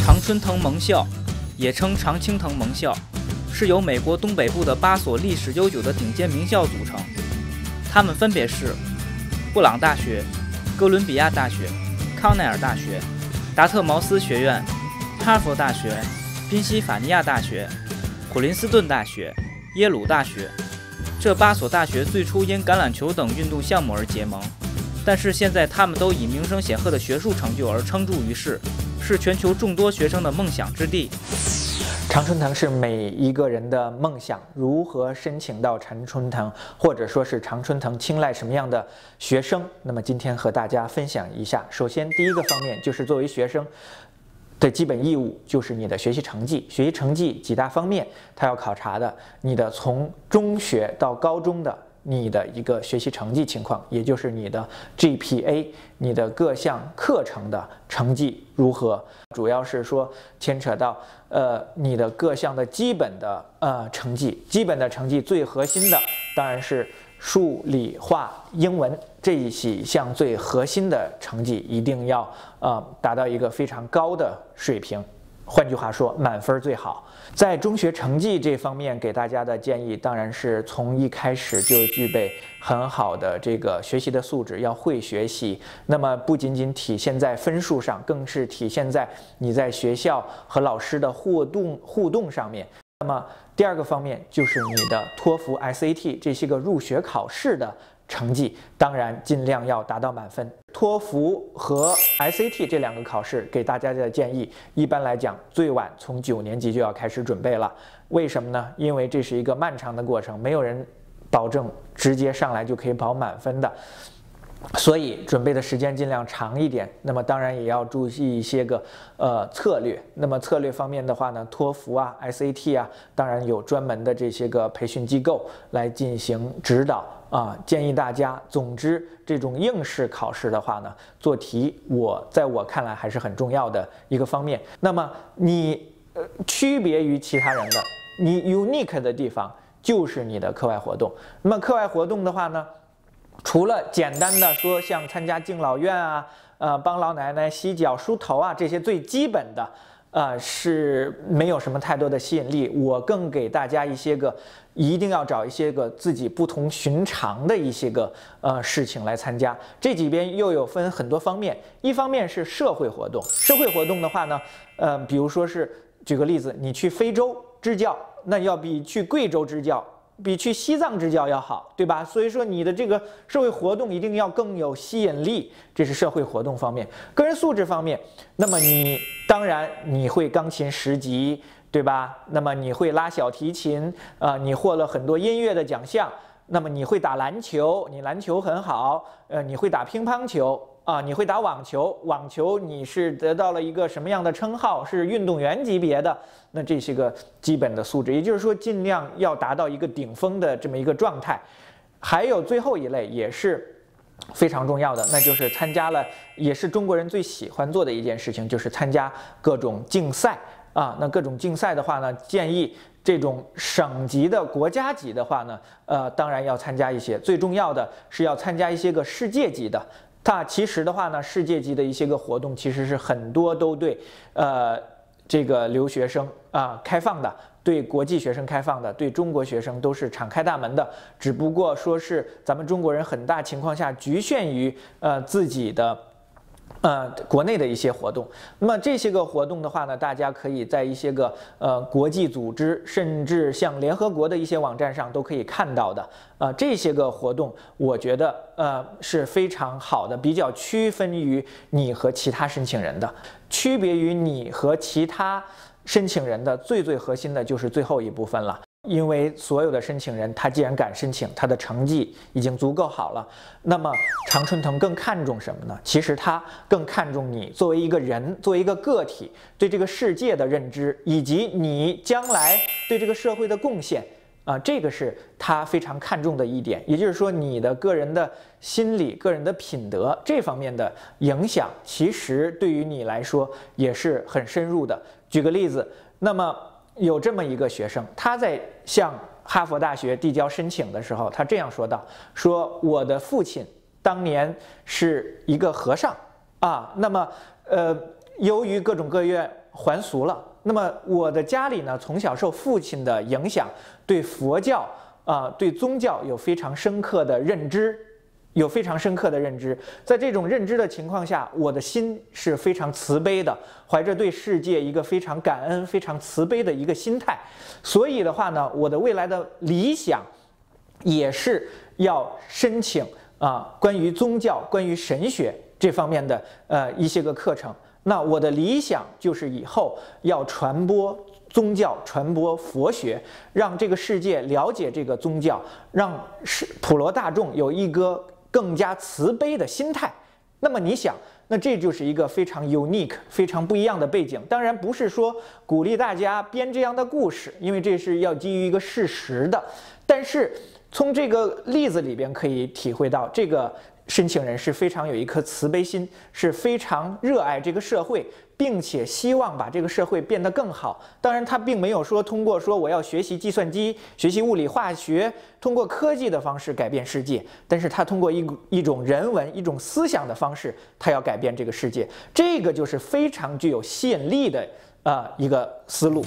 常春藤盟校，也称常青藤盟校，是由美国东北部的8所历史悠久的顶尖名校组成，它们分别是布朗大学、哥伦比亚大学、康奈尔大学、达特茅斯学院、哈佛大学、宾夕法尼亚大学、普林斯顿大学、耶鲁大学。这8所大学最初因橄榄球等运动项目而结盟，但是现在他们都以名声显赫的学术成就而称著于世，是全球众多学生的梦想之地。 常春藤是每一个人的梦想。如何申请到常春藤，或者说是常春藤青睐什么样的学生？那么今天和大家分享一下。首先，第一个方面就是作为学生的基本义务就是你的学习成绩。学习成绩几大方面，它要考察的你的从中学到高中的你的一个学习成绩情况，也就是你的 GPA， 你的各项课程的成绩如何。主要是说牵扯到。 你的各项的基本的成绩，基本的成绩最核心的当然是数理化英文这几项最核心的成绩，一定要达到一个非常高的水平。换句话说，满分最好。在中学成绩这方面，给大家的建议当然是从一开始就具备很好的这个学习的素质，要会学习。那么不仅仅体现在分数上，更是体现在你在学校和老师的互动上面。那么第二个方面就是你的托福、SAT 这些个入学考试的成绩，当然尽量要达到满分。 托福和 SAT 这2个考试给大家的建议，一般来讲，最晚从9年级就要开始准备了。为什么呢？因为这是一个漫长的过程，没有人保证直接上来就可以保满分的，所以准备的时间尽量长一点。那么当然也要注意一些个策略。那么策略方面的话呢，托福啊、SAT 啊，当然有专门的这些个培训机构来进行指导。 建议大家，总之，这种应试考试的话呢，做题在我看来还是很重要的一个方面。那么你区别于其他人的，你 unique 的地方就是你的课外活动。那么课外活动的话呢，除了简单的说像参加敬老院啊，帮老奶奶洗脚、梳头啊这些最基本的。 是没有什么太多的吸引力。我更给大家一些个，一定要找一些个自己不同寻常的一些个事情来参加。这几边又有分很多方面，一方面是社会活动。社会活动的话呢，比如说是举个例子，你去非洲支教，那要比去贵州支教，比去西藏支教要好，对吧？所以说你的这个社会活动一定要更有吸引力，这是社会活动方面。个人素质方面，那么你。 当然，你会钢琴10级，对吧？那么你会拉小提琴，你获了很多音乐的奖项。那么你会打篮球，你篮球很好，你会打乒乓球啊，你会打网球，网球你是得到了一个什么样的称号？是运动员级别的。那这是个基本的素质，也就是说，尽量要达到一个顶峰的这么一个状态。还有最后一类也是。 非常重要的，那就是参加了，也是中国人最喜欢做的一件事情，就是参加各种竞赛啊。那各种竞赛的话呢，建议这种省级的、国家级的话呢，当然要参加一些。最重要的是要参加一些个世界级的。它其实的话呢，世界级的一些个活动，其实是很多都对这个留学生啊开放的。 对国际学生开放的，对中国学生都是敞开大门的，只不过说是咱们中国人很大情况下局限于自己的国内的一些活动。那么这些个活动的话呢，大家可以在一些个国际组织，甚至像联合国的一些网站上都可以看到的。这些个活动，我觉得是非常好的，比较区分于你和其他申请人的，区别于你和其他。 申请人的最核心的就是最后一部分了，因为所有的申请人，他既然敢申请，他的成绩已经足够好了。那么常春藤更看重什么呢？其实他更看重你作为一个人，作为一个个体对这个世界的认知，以及你将来对这个社会的贡献啊，这个是他非常看重的一点。也就是说，你的个人的心理、个人的品德这方面的影响，其实对于你来说也是很深入的。 举个例子，那么有这么一个学生，他在向哈佛大学递交申请的时候，他这样说道：“说我的父亲当年是一个和尚啊，那么由于各种各样还俗了，那么我的家里呢，从小受父亲的影响，对佛教啊，对宗教有非常深刻的认知。”有非常深刻的认知，在这种认知的情况下，我的心是非常慈悲的，怀着对世界一个非常感恩、非常慈悲的一个心态。所以的话呢，我的未来的理想也是要申请关于宗教、关于神学这方面的一些个课程。那我的理想就是以后要传播宗教，传播佛学，让这个世界了解这个宗教，让普罗大众有一个更加慈悲的心态。那么你想，那这就是一个非常 unique、非常不一样的背景。当然不是说鼓励大家编这样的故事，因为这是要基于一个事实的。但是从这个例子里边可以体会到，这个申请人是非常有一颗慈悲心，是非常热爱这个社会，并且希望把这个社会变得更好。当然，他并没有说通过说我要学习计算机、学习物理化学，通过科技的方式改变世界。但是他通过一种人文、一种思想的方式，他要改变这个世界。这个就是非常具有吸引力的一个思路。